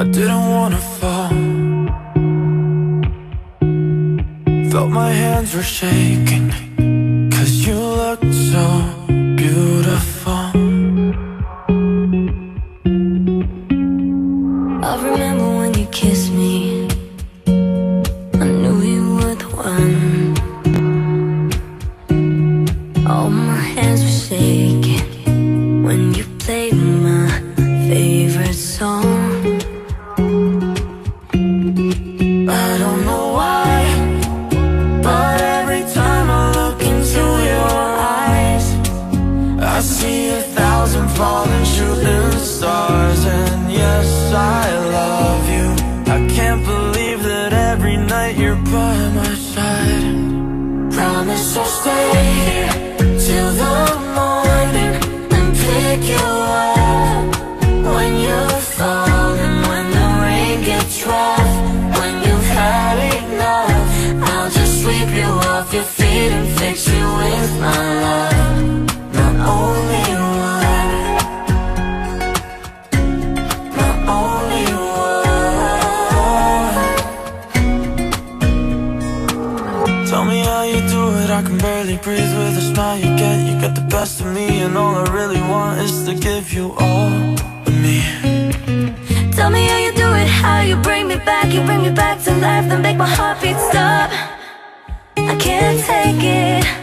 I didn't wanna fall. Felt my hands were shaking, 'cause you looked so beautiful. I remember when you kissed me, I knew you were the one. All my hands were shaking when you played my favorite song. Falling shooting stars, and yes, I love you. I can't believe that every night you're by my side. Promise I'll stay here till the morning and pick you up when you fall, and when the rain gets rough, when you've had enough, I'll just sweep you off your feet and fix you with my love. My only I can barely breathe with a smile you get. You get the best of me, and all I really want is to give you all of me. Tell me how you do it, how you bring me back. You bring me back to life, then make my heart beat stop. I can't take it.